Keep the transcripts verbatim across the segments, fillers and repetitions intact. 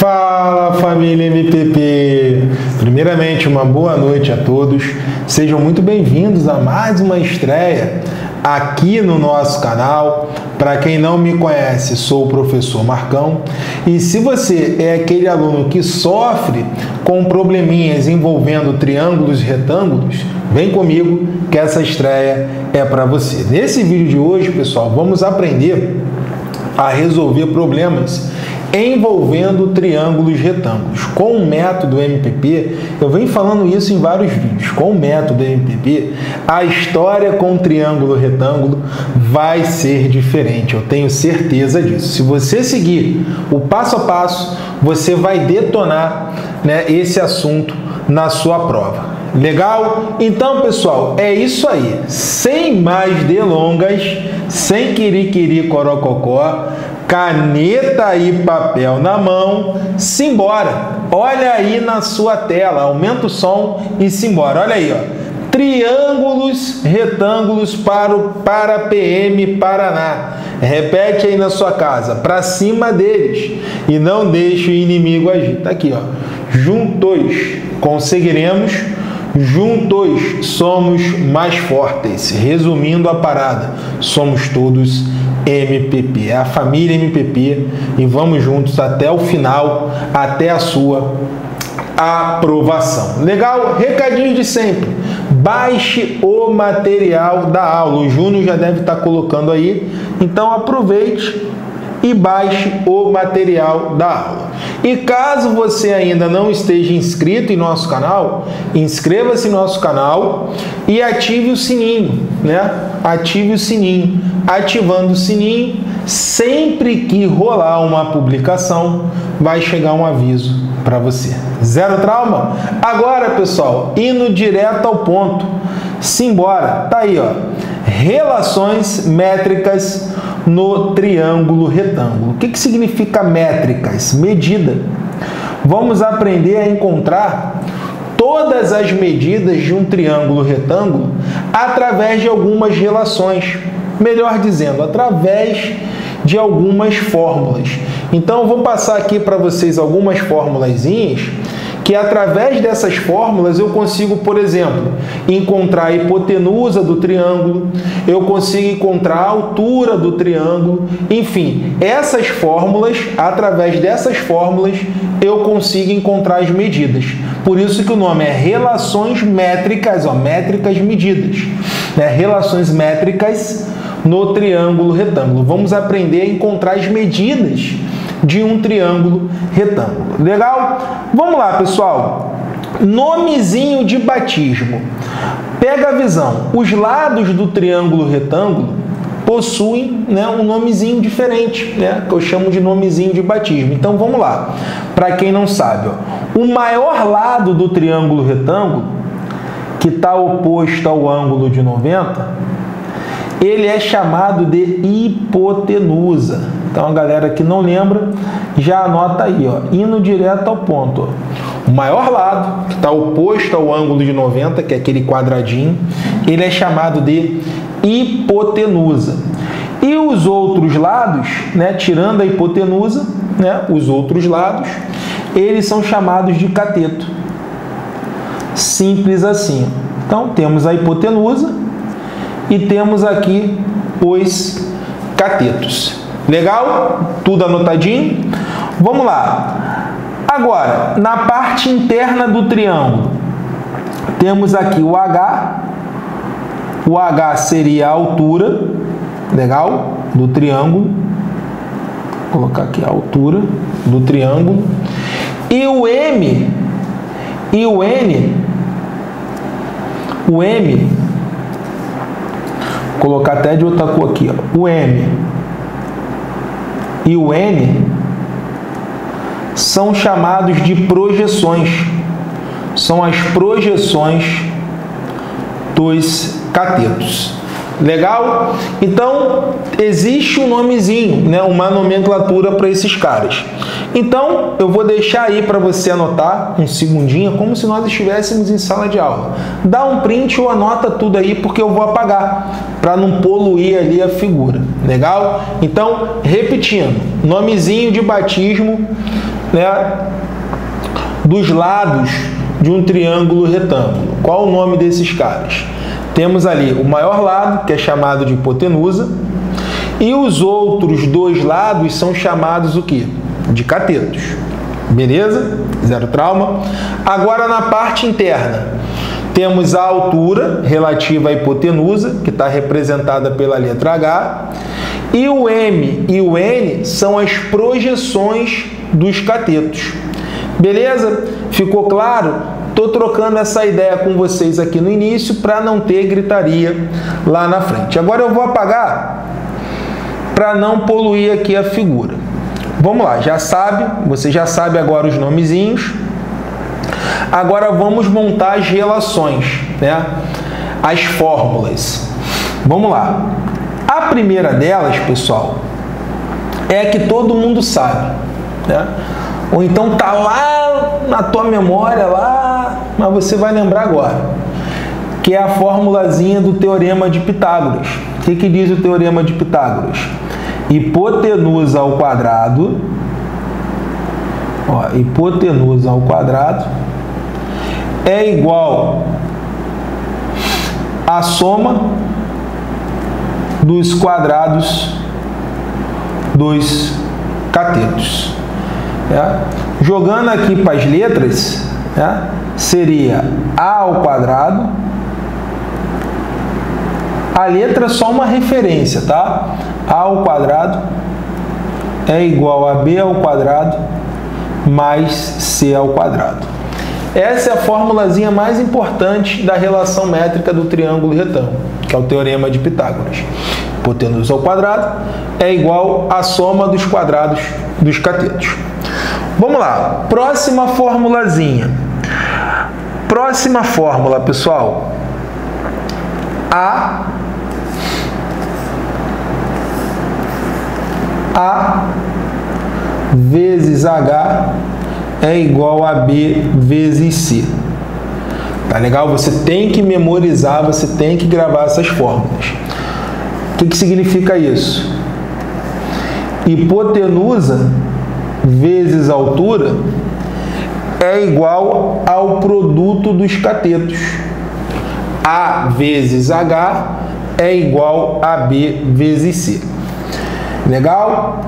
Fala, família M P P! Primeiramente, uma boa noite a todos. Sejam muito bem-vindos a mais uma estreia aqui no nosso canal. Para quem não me conhece, sou o professor Marcão. E se você é aquele aluno que sofre com probleminhas envolvendo triângulos e retângulos, vem comigo que essa estreia é para você. Nesse vídeo de hoje, pessoal, vamos aprender a resolver problemas envolvendo triângulos retângulos. Com o método M P P, eu venho falando isso em vários vídeos, com o método M P P, a história com triângulo retângulo vai ser diferente, eu tenho certeza disso. Se você seguir o passo a passo, você vai detonar, né, esse assunto na sua prova. Legal? Então, pessoal, é isso aí. Sem mais delongas, sem quiri-quiri corococó, caneta e papel na mão, simbora. Olha aí na sua tela, aumenta o som e simbora. Olha aí, ó. Triângulos retângulos para o para P M Paraná. Repete aí na sua casa, para cima deles e não deixe o inimigo agir. Tá aqui, ó. Juntos conseguiremos. Juntos somos mais fortes. Resumindo a parada, somos todos M P P, é a família M P P e vamos juntos até o final, até a sua aprovação. Legal? Recadinho de sempre. Baixe o material da aula. O Júnior já deve estar colocando aí. Então aproveite e baixe o material da aula. E caso você ainda não esteja inscrito em nosso canal, inscreva-se em nosso canal e ative o sininho, né? Ative o sininho. Ativando o sininho, sempre que rolar uma publicação, vai chegar um aviso para você. Zero trauma? Agora, pessoal, indo direto ao ponto. Simbora. Tá aí, ó. Relações métricas no triângulo retângulo. O que que significa métricas? Medida. Vamos aprender a encontrar todas as medidas de um triângulo retângulo através de algumas relações. Melhor dizendo, através de algumas fórmulas. Então, eu vou passar aqui para vocês algumas formulazinhas que através dessas fórmulas eu consigo, por exemplo, encontrar a hipotenusa do triângulo, eu consigo encontrar a altura do triângulo, enfim, essas fórmulas, através dessas fórmulas, eu consigo encontrar as medidas. Por isso que o nome é relações métricas, ó, métricas medidas, né? Relações métricas no triângulo retângulo. Vamos aprender a encontrar as medidas de um triângulo retângulo. Legal? Vamos lá, pessoal. Nomezinho de batismo. Pega a visão. Os lados do triângulo retângulo possuem, né, um nomezinho diferente, né, que eu chamo de nomezinho de batismo. Então, vamos lá. Para quem não sabe, ó, o maior lado do triângulo retângulo, que está oposto ao ângulo de noventa, ele é chamado de hipotenusa. Então, a galera que não lembra, já anota aí, ó, indo direto ao ponto. Ó. O maior lado, que está oposto ao ângulo de noventa, que é aquele quadradinho, ele é chamado de hipotenusa. E os outros lados, né, tirando a hipotenusa, né, os outros lados, eles são chamados de cateto. Simples assim. Então, temos a hipotenusa e temos aqui os catetos. Legal? Tudo anotadinho? Vamos lá. Agora, na parte interna do triângulo, temos aqui o H. O H seria a altura, legal? Do triângulo. Vou colocar aqui a altura do triângulo. E o M e o N. O M. Vou colocar até de outra cor aqui, ó. O M e o N são chamados de projeções, são as projeções dos catetos. Legal? Então, existe um nomezinho, né? Uma nomenclatura para esses caras. Então, eu vou deixar aí para você anotar um segundinho, como se nós estivéssemos em sala de aula. Dá um print ou anota tudo aí, porque eu vou apagar, para não poluir ali a figura. Legal? Então, repetindo, nomezinho de batismo né, dos lados de um triângulo retângulo. Qual o nome desses caras? Temos ali o maior lado, que é chamado de hipotenusa, e os outros dois lados são chamados o quê? De catetos. Beleza? Zero trauma. Agora, na parte interna, temos a altura relativa à hipotenusa, que está representada pela letra H, e o M e o N são as projeções dos catetos. Beleza? Ficou claro? Estou trocando essa ideia com vocês aqui no início para não ter gritaria lá na frente. Agora eu vou apagar para não poluir aqui a figura. Vamos lá, já sabe, você já sabe agora os nomezinhos. Agora vamos montar as relações, né? As fórmulas. Vamos lá. A primeira delas, pessoal, é que todo mundo sabe, né? Ou então tá lá na tua memória, lá, mas você vai lembrar agora, que é a formulazinha do Teorema de Pitágoras. O que, que diz o Teorema de Pitágoras? Hipotenusa ao quadrado, ó, hipotenusa ao quadrado é igual à soma dos quadrados dos catetos. É. Jogando aqui para as letras, é, seria A ao quadrado. A letra é só uma referência, tá? A ao quadrado é igual a B ao quadrado mais C ao quadrado. Essa é a formulazinha mais importante da relação métrica do triângulo retângulo, que é o Teorema de Pitágoras. Hipotenusa ao quadrado é igual à soma dos quadrados dos catetos. Vamos lá, próxima formulazinha. Próxima fórmula, pessoal. A, A vezes H é igual a B vezes C. Tá legal? Você tem que memorizar, você tem que gravar essas fórmulas. O que, que significa isso? Hipotenusa vezes altura é igual ao produto dos catetos. A vezes H é igual a B vezes C. Legal?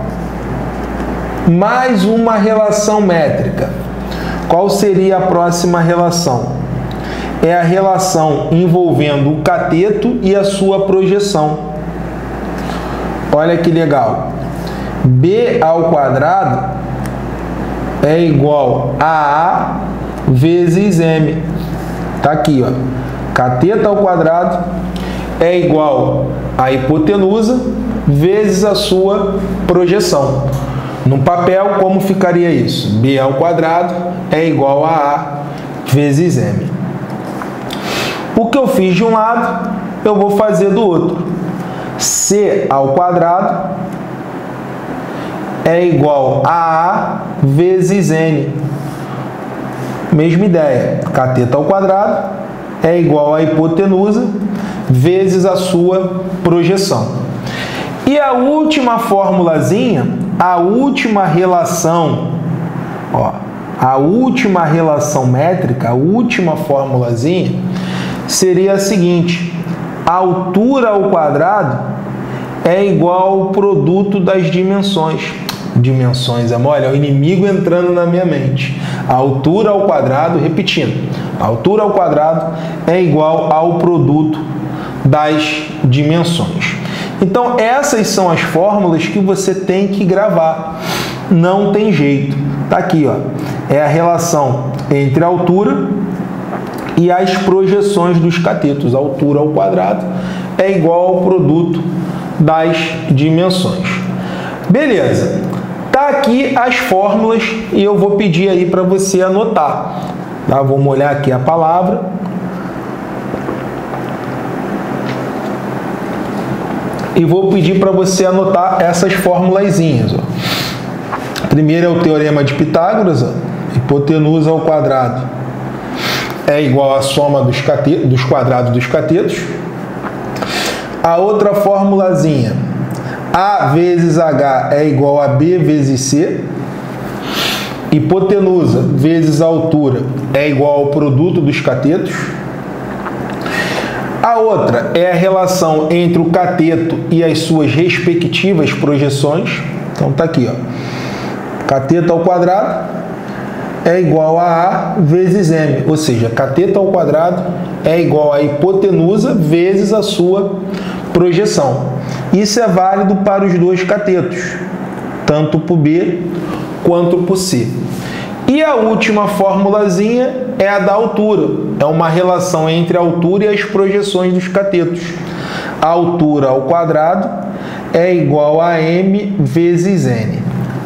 Mais uma relação métrica. Qual seria a próxima relação? É a relação envolvendo o cateto e a sua projeção. Olha que legal. B ao quadrado é igual a A vezes M. Tá aqui, ó. Cateto ao quadrado é igual a hipotenusa vezes a sua projeção. No papel, como ficaria isso? B ao quadrado é igual a A vezes M. O que eu fiz de um lado, eu vou fazer do outro. C ao quadrado é igual a A vezes N. Mesma ideia. Cateto ao quadrado é igual a hipotenusa vezes a sua projeção. E a última formulazinha, a última relação, ó, a última relação métrica, a última formulazinha, seria a seguinte. A altura ao quadrado é igual ao produto das dimensões. Dimensões, amor, olha, é o inimigo entrando na minha mente. A altura ao quadrado, repetindo, a altura ao quadrado é igual ao produto das dimensões. Então, essas são as fórmulas que você tem que gravar. Não tem jeito. Tá aqui, ó. É a relação entre a altura e as projeções dos catetos. A altura ao quadrado é igual ao produto das dimensões. Beleza. Tá aqui as fórmulas e eu vou pedir aí para você anotar. Tá? Vou molhar aqui a palavra. E vou pedir para você anotar essas formulazinhas. Ó. Primeiro é o Teorema de Pitágoras. Ó. Hipotenusa ao quadrado é igual à soma dos, catetos, dos quadrados dos catetos. A outra formulazinha, A vezes H é igual a B vezes C. Hipotenusa vezes a altura é igual ao produto dos catetos. A outra é a relação entre o cateto e as suas respectivas projeções. Então tá aqui, ó. Cateto ao quadrado é igual a A vezes M, ou seja, cateto ao quadrado é igual a hipotenusa vezes a sua projeção. Isso é válido para os dois catetos, tanto para o B quanto para o C. E a última formulazinha é a da altura. É uma relação entre a altura e as projeções dos catetos. A altura ao quadrado é igual a M vezes N.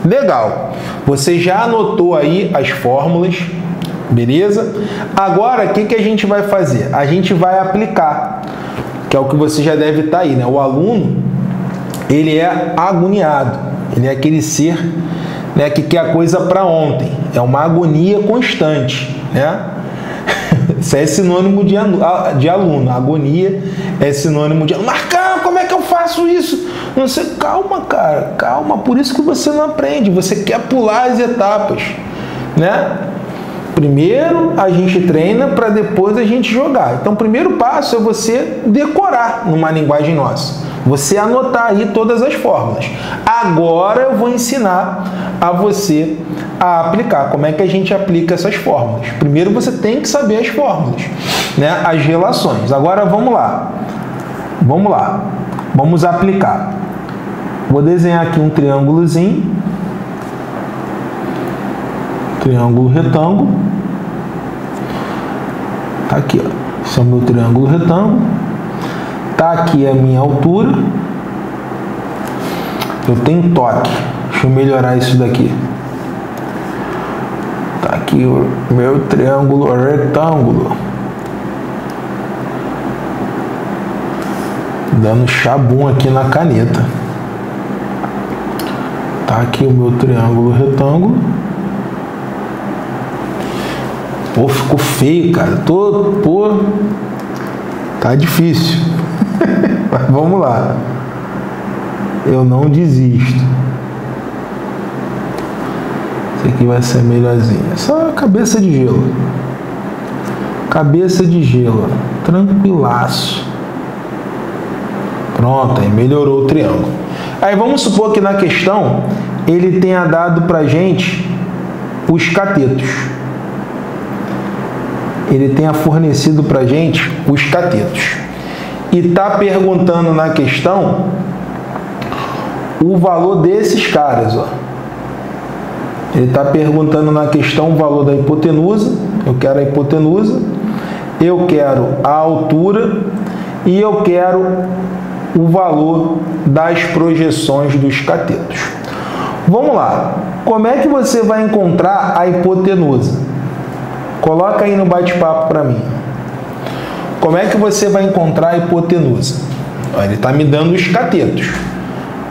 Legal! Você já anotou aí as fórmulas, beleza? Agora, o que, que a gente vai fazer? A gente vai aplicar, que é o que você já deve estar aí, né? O aluno, ele é agoniado, ele é aquele ser, né, que quer a coisa para ontem, é uma agonia constante, né? Isso é sinônimo de aluno, agonia é sinônimo de aluno. Marcão, como é que eu faço isso? Não sei, calma, cara, calma, por isso que você não aprende, você quer pular as etapas, né? Primeiro a gente treina para depois a gente jogar. Então o primeiro passo é você decorar numa linguagem nossa, você anotar aí todas as fórmulas. Agora eu vou ensinar a você a aplicar. Como é que a gente aplica essas fórmulas? Primeiro você tem que saber as fórmulas, né? As relações. Agora vamos lá, vamos lá, vamos aplicar. Vou desenhar aqui um triângulozinho, triângulo retângulo, tá aqui, ó. Esse é o meu triângulo retângulo, tá aqui a minha altura, eu tenho toque, deixa eu melhorar isso daqui, tá aqui o meu triângulo retângulo, dando chabum aqui na caneta, tá aqui o meu triângulo retângulo. Pô, ficou feio, cara. Tô, pô, tá difícil. Mas vamos lá. Eu não desisto. Esse aqui vai ser melhorzinho. Só cabeça de gelo. Cabeça de gelo. Tranquilaço. Pronto, aí melhorou o triângulo. Aí vamos supor que na questão ele tenha dado pra gente os catetos. Ele tenha fornecido para gente os catetos. E está perguntando na questão o valor desses caras. Ó. Ele está perguntando na questão o valor da hipotenusa. Eu quero a hipotenusa. Eu quero a altura. E eu quero o valor das projeções dos catetos. Vamos lá. Como é que você vai encontrar a hipotenusa? Coloca aí no bate-papo para mim. Como é que você vai encontrar a hipotenusa? Ó, ele está me dando os catetos.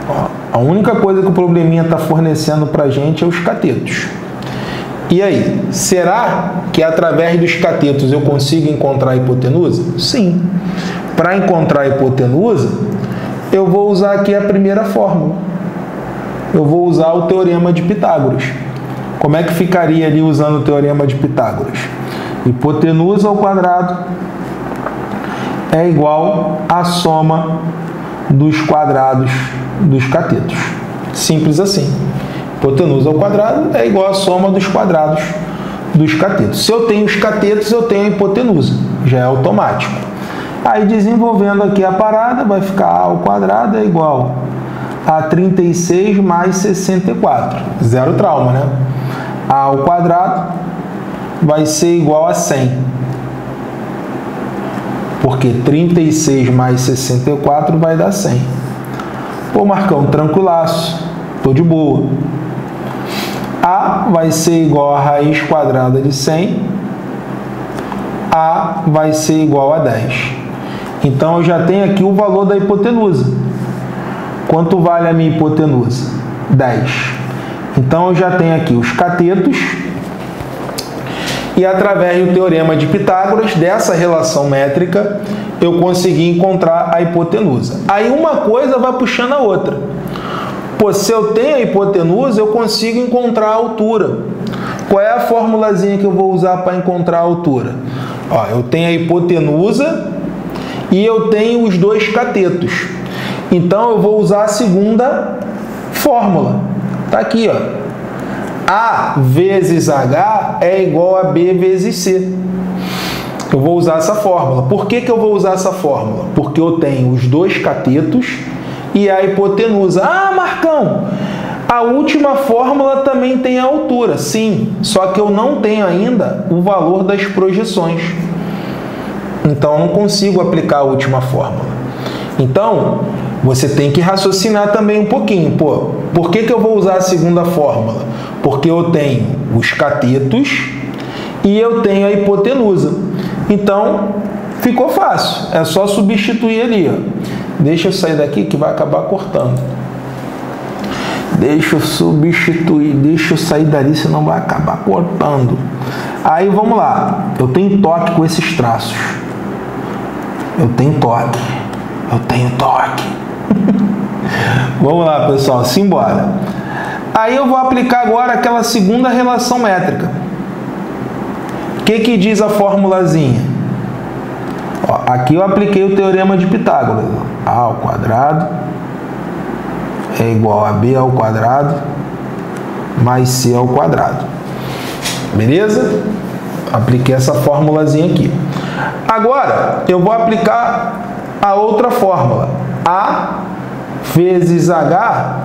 Ó, a única coisa que o probleminha está fornecendo para a gente é os catetos. E aí, será que através dos catetos eu consigo encontrar a hipotenusa? Sim. Para encontrar a hipotenusa, eu vou usar aqui a primeira fórmula. Eu vou usar o Teorema de Pitágoras. Como é que ficaria ali usando o Teorema de Pitágoras? Hipotenusa ao quadrado é igual à soma dos quadrados dos catetos. Simples assim. Hipotenusa ao quadrado é igual à soma dos quadrados dos catetos. Se eu tenho os catetos, eu tenho a hipotenusa. Já é automático. Aí, desenvolvendo aqui a parada, vai ficar A ao quadrado é igual a trinta e seis mais sessenta e quatro. Zero trauma, né? A ao quadrado vai ser igual a cem, porque trinta e seis mais sessenta e quatro vai dar cem. Pô, Marcão, tranquilaço, tô de boa. A vai ser igual a raiz quadrada de cem, A vai ser igual a dez. Então, eu já tenho aqui o valor da hipotenusa. Quanto vale a minha hipotenusa? dez. Então, eu já tenho aqui os catetos e, através do Teorema de Pitágoras, dessa relação métrica, eu consegui encontrar a hipotenusa. Aí, uma coisa vai puxando a outra. se eu tenho a hipotenusa, eu consigo encontrar a altura. Qual é a formulazinha que eu vou usar para encontrar a altura? Ó, eu tenho a hipotenusa e eu tenho os dois catetos. Então, eu vou usar a segunda fórmula. Está aqui, ó. A vezes H é igual a B vezes C. Eu vou usar essa fórmula. Por que que eu vou usar essa fórmula? Porque eu tenho os dois catetos e a hipotenusa. Ah, Marcão, a última fórmula também tem a altura. Sim, só que eu não tenho ainda o valor das projeções. Então, eu não consigo aplicar a última fórmula. Então, você tem que raciocinar também um pouquinho. Pô, por que que eu vou usar a segunda fórmula? Porque eu tenho os catetos e eu tenho a hipotenusa. Então, ficou fácil. É só substituir ali, ó. Deixa eu sair daqui que vai acabar cortando. Deixa eu substituir. Deixa eu sair dali, senão vai acabar cortando. Aí, vamos lá. Eu tenho toque com esses traços. Eu tenho toque. Eu tenho toque. Vamos lá, pessoal. Simbora. Aí, eu vou aplicar agora aquela segunda relação métrica. O que que diz a formulazinha? Ó, aqui eu apliquei o teorema de Pitágoras. A ao quadrado é igual a B ao quadrado mais C ao quadrado. Beleza? Apliquei essa formulazinha aqui. Agora, eu vou aplicar a outra fórmula. A vezes H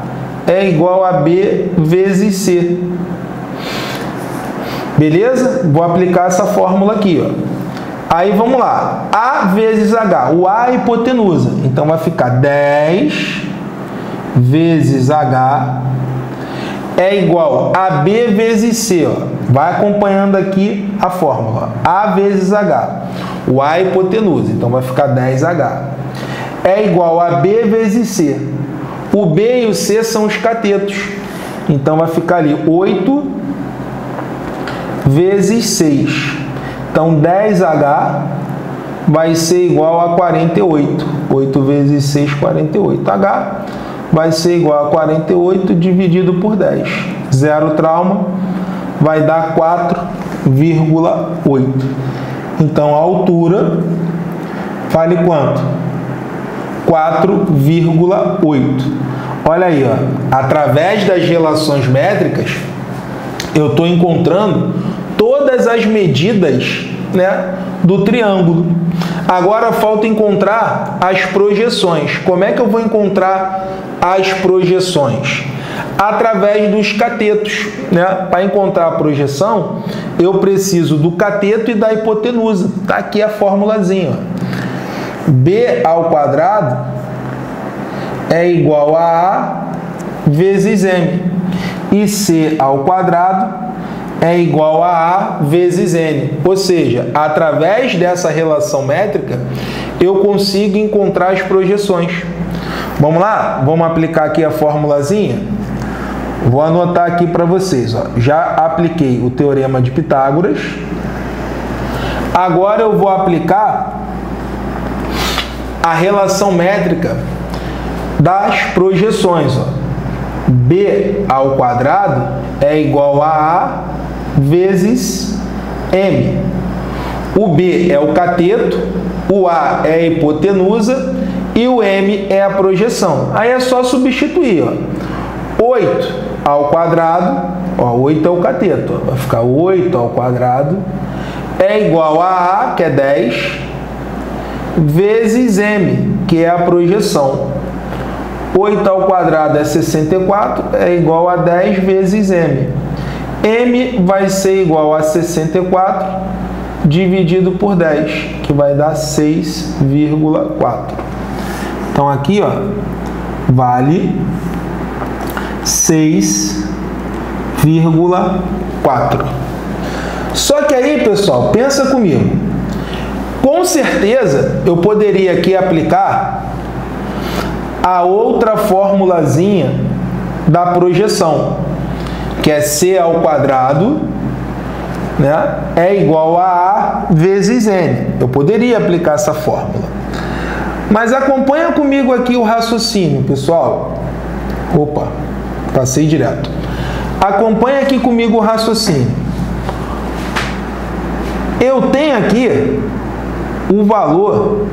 é igual a B vezes C. Beleza? Vou aplicar essa fórmula aqui, ó. Aí, vamos lá. A vezes H. O A é hipotenusa. Então, vai ficar dez vezes H é igual a B vezes C, ó. Vai acompanhando aqui a fórmula. A vezes H. O A é hipotenusa. Então, vai ficar dez H. É igual a B vezes C. O B e o C são os catetos. Então, vai ficar ali oito vezes seis. Então, dez H vai ser igual a quarenta e oito. oito vezes seis, quarenta e oito. H vai ser igual a quarenta e oito dividido por dez. Zero trauma, vai dar quatro vírgula oito. Então, a altura vale quanto? quatro vírgula oito. Olha aí, ó. Através das relações métricas, eu estou encontrando todas as medidas, né, do triângulo. Agora, falta encontrar as projeções. Como é que eu vou encontrar as projeções? Através dos catetos, né? Para encontrar a projeção, eu preciso do cateto e da hipotenusa. Tá aqui a formulazinha. Ó. B ao quadrado é igual a A vezes M. E C ao quadrado é igual a A vezes N. Ou seja, através dessa relação métrica, eu consigo encontrar as projeções. Vamos lá? Vamos aplicar aqui a formulazinha? Vou anotar aqui para vocês. Ó. Já apliquei o teorema de Pitágoras. Agora eu vou aplicar a relação métrica das projeções. Ó. B ao quadrado é igual a A vezes M. O B é o cateto, o A é a hipotenusa e o M é a projeção. Aí é só substituir. Ó. oito ao quadrado, ó, oito é o cateto, ó, vai ficar oito ao quadrado, é igual a A, que é dez, vezes M, que é a projeção. oito ao quadrado é sessenta e quatro, é igual a dez vezes M. M vai ser igual a sessenta e quatro dividido por dez, que vai dar seis vírgula quatro. Então, aqui, ó, vale seis vírgula quatro. Só que aí, pessoal, pensa comigo. Com certeza, eu poderia aqui aplicar a outra formulazinha da projeção, que é C ao quadrado, né, é igual a A vezes N. Eu poderia aplicar essa fórmula. Mas acompanha comigo aqui o raciocínio, pessoal. Opa! Passei direto. Acompanha aqui comigo o raciocínio. Eu tenho aqui o valor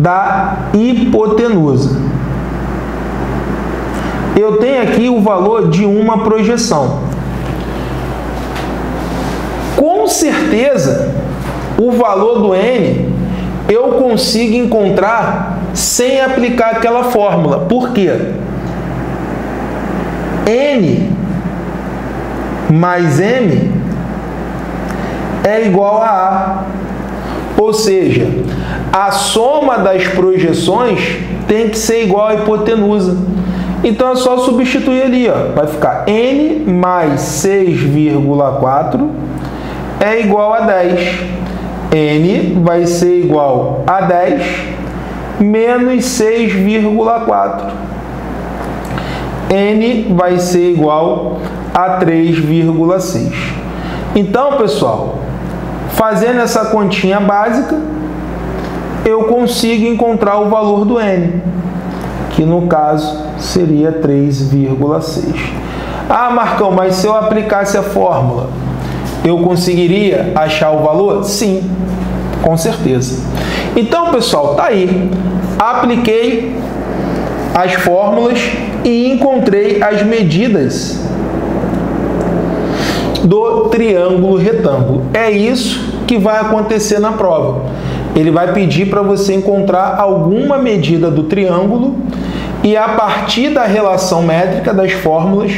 da hipotenusa. Eu tenho aqui o valor de uma projeção. Com certeza, o valor do N eu consigo encontrar sem aplicar aquela fórmula. Por quê? N mais M é igual a A. Ou seja, a soma das projeções tem que ser igual à hipotenusa. Então é só substituir ali, ó. Vai ficar N mais seis vírgula quatro é igual a dez. N vai ser igual a dez menos seis vírgula quatro. N vai ser igual a três vírgula seis. Então, pessoal, fazendo essa continha básica, eu consigo encontrar o valor do N, que no caso seria três vírgula seis. Ah, Marcão, mas se eu aplicasse a fórmula, eu conseguiria achar o valor? Sim, com certeza. Então, pessoal, tá aí. Apliquei as fórmulas e encontrei as medidas do triângulo retângulo. É isso que vai acontecer na prova. Ele vai pedir para você encontrar alguma medida do triângulo e, a partir da relação métrica das fórmulas,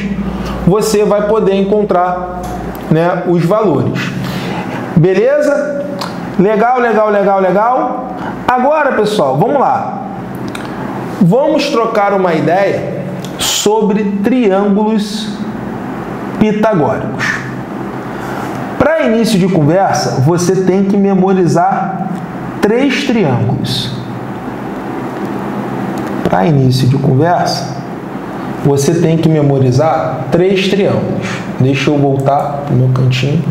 você vai poder encontrar, né, os valores. Beleza? Legal, legal, legal, legal. Agora, pessoal, vamos lá. Vamos trocar uma ideia sobre triângulos pitagóricos. Para início de conversa, você tem que memorizar três triângulos. Para início de conversa, você tem que memorizar três triângulos. Deixa eu voltar para o meu cantinho.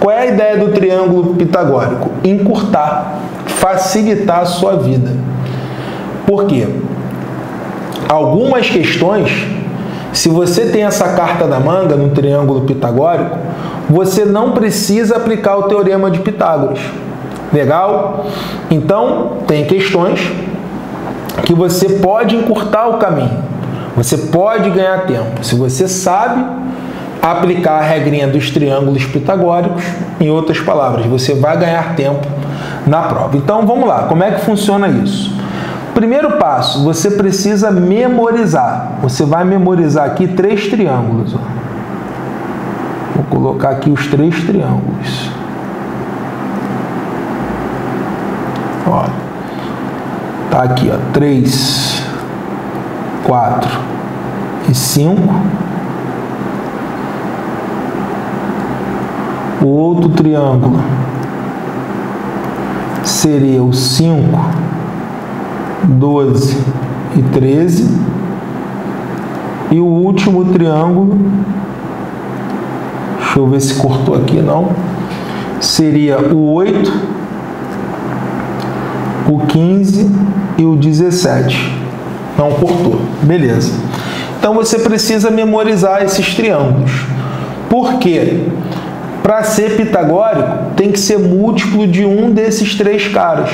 Qual é a ideia do triângulo pitagórico? Encurtar, facilitar a sua vida. Por quê? Algumas questões, se você tem essa carta na manga no triângulo pitagórico, você não precisa aplicar o teorema de Pitágoras. Legal? Então, tem questões que você pode encurtar o caminho. Você pode ganhar tempo. Se você sabe aplicar a regrinha dos triângulos pitagóricos, em outras palavras, você vai ganhar tempo na prova. Então, vamos lá. Como é que funciona isso? Primeiro passo, você precisa memorizar. Você vai memorizar aqui três triângulos. Vou colocar aqui os três triângulos. Olha, tá aqui, ó, três, quatro e cinco. O outro triângulo seria o cinco, doze e treze. E o último triângulo, deixa eu ver se cortou aqui, não, seria o oito, o quinze e o dezessete. Não cortou, beleza. Então você precisa memorizar esses triângulos. Por quê? Para ser pitagórico, tem que ser múltiplo de um desses três caras.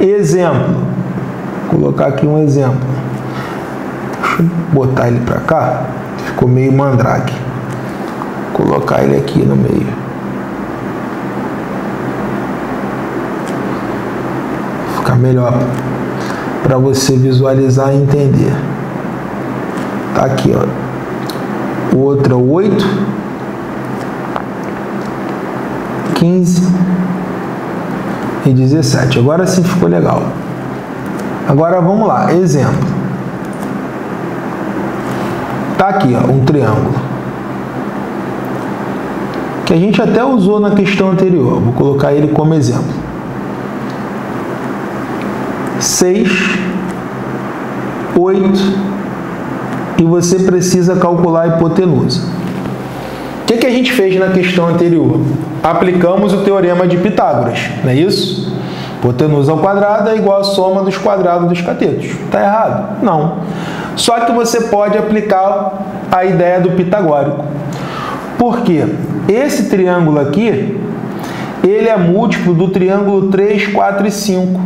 Exemplo. Vou colocar aqui um exemplo. Deixa eu botar ele para cá. Ficou meio mandrake. Vou colocar ele aqui no meio. Fica melhor para você visualizar e entender. Tá aqui, ó. O outro é o oito. quinze e dezessete. Agora sim ficou legal. Agora vamos lá. Exemplo. Tá aqui, ó, um triângulo que a gente até usou na questão anterior. Vou colocar ele como exemplo. seis, oito. E você precisa calcular a hipotenusa. O que, que a gente fez na questão anterior? Aplicamos o teorema de Pitágoras, não é isso? Hipotenusa ao quadrado é igual à soma dos quadrados dos catetos. Está errado? Não. Só que você pode aplicar a ideia do pitagórico. Por quê? Esse triângulo aqui, ele é múltiplo do triângulo três, quatro e cinco.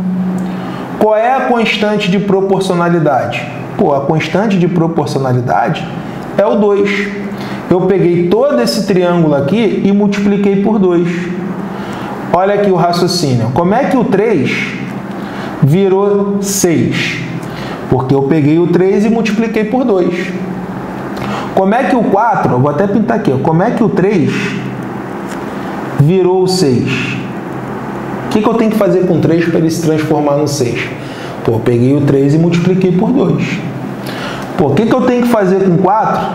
Qual é a constante de proporcionalidade? Pô, a constante de proporcionalidade é o dois. Eu peguei todo esse triângulo aqui e multipliquei por dois. Olha aqui o raciocínio. Como é que o três virou seis? Porque eu peguei o três e multipliquei por dois. Como é que o quatro... Eu vou até pintar aqui. Ó, como é que o três virou seis? O que, que eu tenho que fazer com o três para ele se transformar no seis? Pô, eu peguei o três e multipliquei por dois. Pô, o que, que eu tenho que fazer com o quatro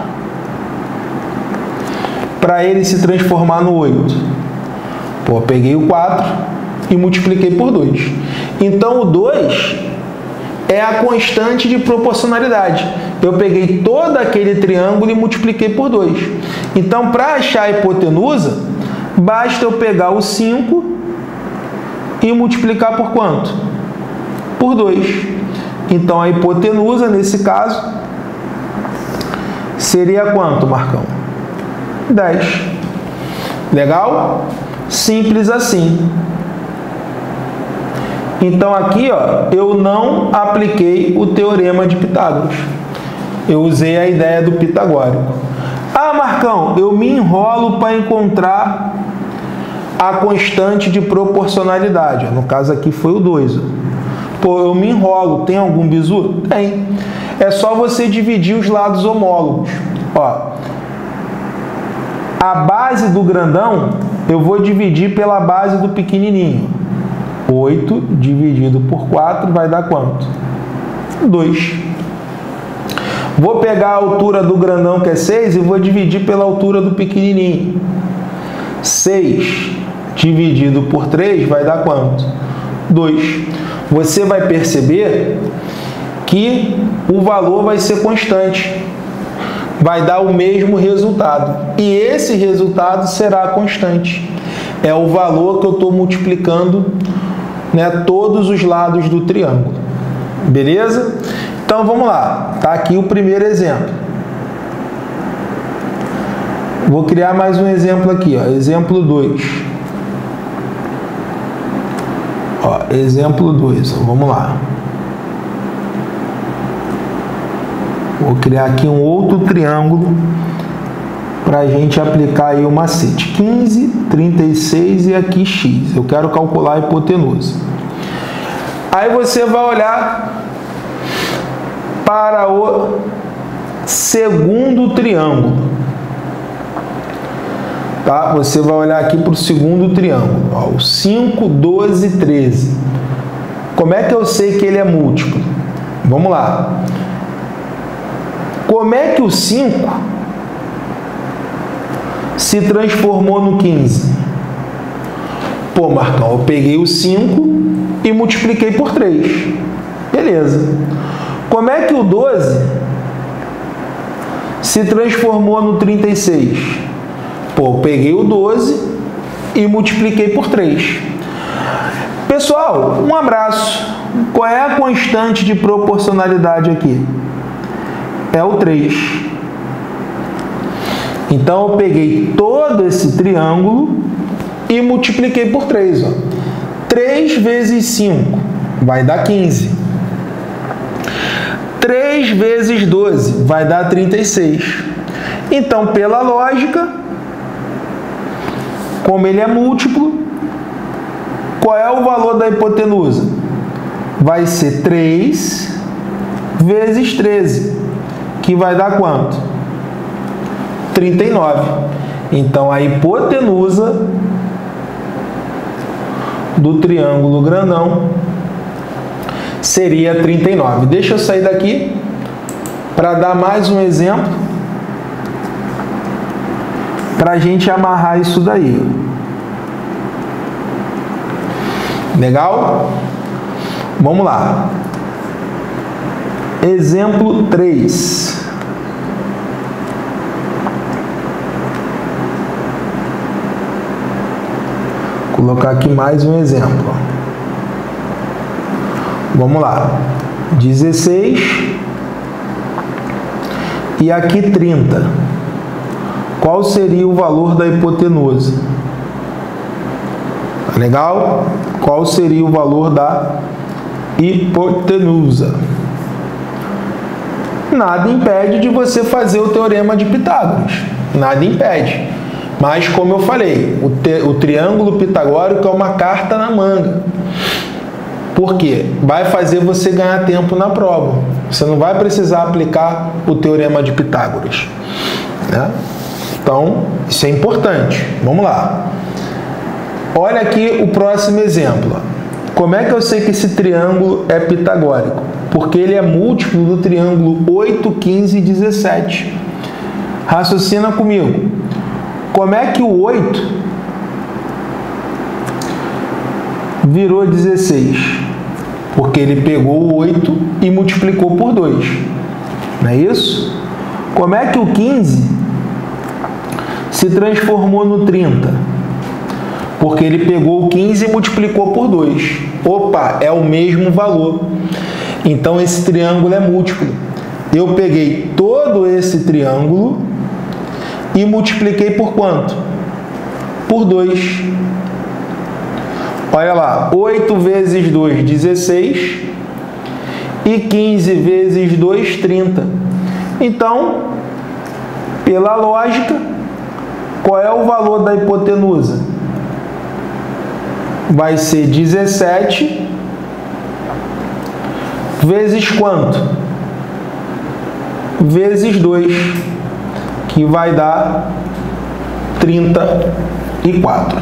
para ele se transformar no oito? Pô, eu peguei o quatro e multipliquei por dois. Então, o dois... é a constante de proporcionalidade. Eu peguei todo aquele triângulo e multipliquei por dois. Então, para achar a hipotenusa, basta eu pegar o cinco e multiplicar por quanto? Por dois. Então, a hipotenusa, nesse caso, seria quanto, Marcão? dez. Legal? Simples assim. Então, aqui, ó, eu não apliquei o teorema de Pitágoras. Eu usei a ideia do pitagórico. Ah, Marcão, eu me enrolo para encontrar a constante de proporcionalidade. No caso aqui foi o dois. Pô, eu me enrolo. Tem algum bizu? Tem. É só você dividir os lados homólogos. Ó, a base do grandão eu vou dividir pela base do pequenininho. oito dividido por quatro vai dar quanto? dois. Vou pegar a altura do grandão, que é seis, e vou dividir pela altura do pequenininho. seis dividido por três vai dar quanto? dois. Você vai perceber que o valor vai ser constante. Vai dar o mesmo resultado. E esse resultado será constante. É o valor que eu estou multiplicando, né, todos os lados do triângulo. Beleza? Então, vamos lá. Tá aqui o primeiro exemplo. Vou criar mais um exemplo aqui. Ó. Exemplo dois. Ó, exemplo dois. Vamos lá. Vou criar aqui um outro triângulo para a gente aplicar aí o macete. quinze, trinta e seis e aqui x. Eu quero calcular a hipotenusa. Aí você vai olhar para o segundo triângulo. Tá? Você vai olhar aqui para o segundo triângulo. Ó, o cinco, doze, treze. Como é que eu sei que ele é múltiplo? Vamos lá. Como é que o cinco... se transformou no quinze? Pô, Marcão, eu peguei o cinco e multipliquei por três. Beleza. Como é que o doze se transformou no trinta e seis? Pô, eu peguei o doze e multipliquei por três. Pessoal, um abraço. Qual é a constante de proporcionalidade aqui? É o três. Então, eu peguei todo esse triângulo e multipliquei por três. Ó. três vezes cinco vai dar quinze. três vezes doze vai dar trinta e seis. Então, pela lógica, como ele é múltiplo, qual é o valor da hipotenusa? Vai ser três vezes treze, que vai dar quanto? trinta e nove. Então, a hipotenusa do triângulo grandão seria trinta e nove. Deixa eu sair daqui para dar mais um exemplo para a gente amarrar isso daí. Legal? Vamos lá. Exemplo três. Vou colocar aqui mais um exemplo. Vamos lá. dezesseis e aqui trinta. Qual seria o valor da hipotenusa? Legal? Qual seria o valor da hipotenusa? Nada impede de você fazer o teorema de Pitágoras. Nada impede. Mas, como eu falei, o, te, o triângulo pitagórico é uma carta na manga. Por quê? Vai fazer você ganhar tempo na prova. Você não vai precisar aplicar o teorema de Pitágoras, né? Então, isso é importante. Vamos lá. Olha aqui o próximo exemplo. Como é que eu sei que esse triângulo é pitagórico? Porque ele é múltiplo do triângulo oito, quinze e dezessete. Raciocina comigo. Como é que o oito virou dezesseis? Porque ele pegou o oito e multiplicou por dois. Não é isso? Como é que o quinze se transformou no trinta? Porque ele pegou o quinze e multiplicou por dois. Opa, é o mesmo valor. Então, esse triângulo é múltiplo. Eu peguei todo esse triângulo e multipliquei por quanto? Por dois. Olha lá, oito vezes dois, dezesseis. E quinze vezes dois, trinta. Então, pela lógica, qual é o valor da hipotenusa? Vai ser dezessete vezes quanto? Vezes dois, que vai dar trinta e quatro.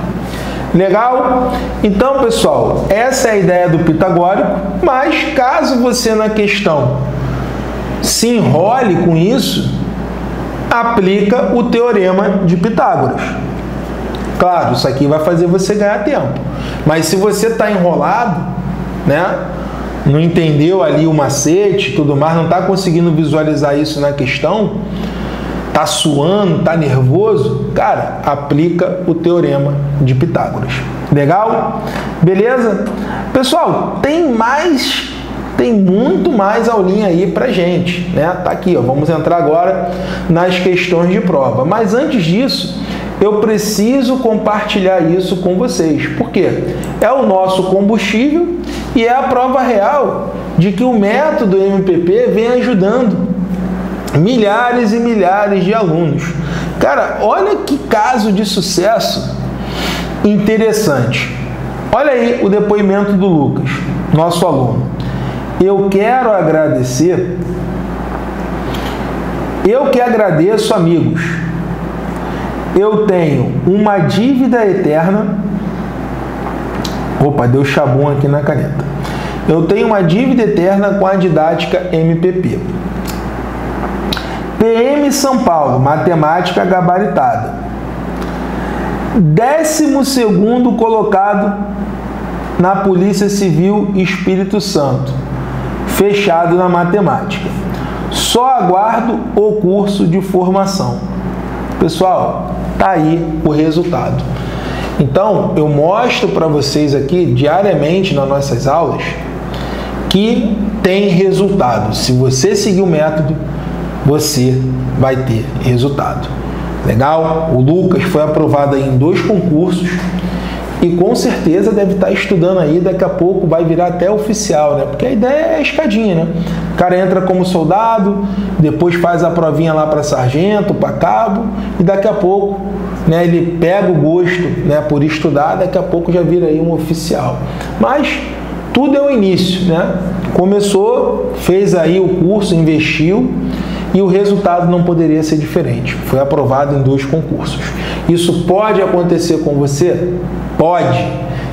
Legal? Então, pessoal, essa é a ideia do pitagórico, mas caso você na questão se enrole com isso, aplica o teorema de Pitágoras. Claro, isso aqui vai fazer você ganhar tempo. Mas se você está enrolado, né? Não entendeu ali o macete, tudo mais, não está conseguindo visualizar isso na questão, está suando, está nervoso, cara, aplica o teorema de Pitágoras. Legal? Beleza? Pessoal, tem mais, tem muito mais aulinha aí pra gente, né? Tá aqui, ó, vamos entrar agora nas questões de prova. Mas antes disso, eu preciso compartilhar isso com vocês, porque é o nosso combustível e é a prova real de que o método M P P vem ajudando milhares e milhares de alunos. Cara, olha que caso de sucesso interessante. Olha aí o depoimento do Lucas, nosso aluno. Eu quero agradecer, eu que agradeço, amigos. Eu tenho uma dívida eterna. Opa, deu chabum aqui na caneta. Eu tenho uma dívida eterna com a didática M P P. P M São Paulo, matemática gabaritada. décimo segundo colocado na Polícia Civil Espírito Santo. Fechado na matemática. Só aguardo o curso de formação. Pessoal, tá aí o resultado. Então, eu mostro para vocês aqui, diariamente nas nossas aulas, que tem resultado. Se você seguir o método, você vai ter resultado. Legal? O Lucas foi aprovado aí em dois concursos e com certeza deve estar estudando aí. Daqui a pouco vai virar até oficial, né? Porque a ideia é a escadinha, né? O cara entra como soldado, depois faz a provinha lá para sargento, para cabo, e daqui a pouco, né, ele pega o gosto, né, por estudar, daqui a pouco já vira aí um oficial. Mas tudo é o início, né? Começou, fez aí o curso, investiu, e o resultado não poderia ser diferente. Foi aprovado em dois concursos. Isso pode acontecer com você? Pode.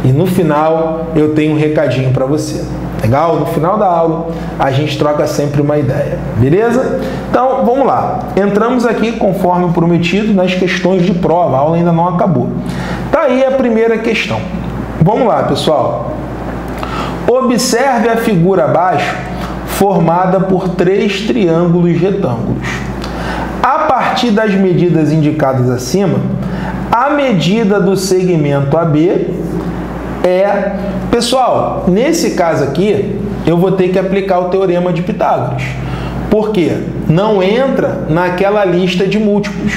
E no final eu tenho um recadinho para você. Legal? No final da aula a gente troca sempre uma ideia. Beleza? Então vamos lá. Entramos aqui, conforme prometido, nas questões de prova. A aula ainda não acabou. Tá aí a primeira questão. Vamos lá, pessoal. Observe a figura abaixo, formada por três triângulos retângulos. A partir das medidas indicadas acima, a medida do segmento A B é... Pessoal, nesse caso aqui, eu vou ter que aplicar o teorema de Pitágoras. Por quê? Não entra naquela lista de múltiplos.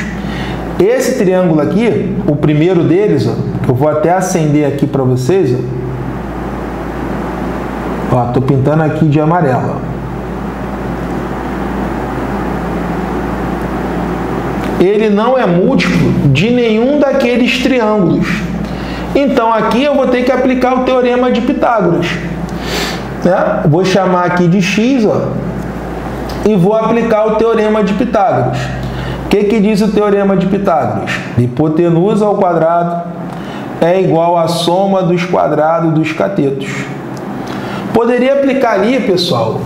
Esse triângulo aqui, o primeiro deles, ó, eu vou até acender aqui para vocês. Ó, tô pintando aqui de amarelo. Ele não é múltiplo de nenhum daqueles triângulos. Então aqui eu vou ter que aplicar o teorema de Pitágoras, né? Vou chamar aqui de x, ó, e vou aplicar o teorema de Pitágoras. O que que diz o teorema de Pitágoras? Hipotenusa ao quadrado é igual à soma dos quadrados dos catetos. Poderia aplicar ali, pessoal,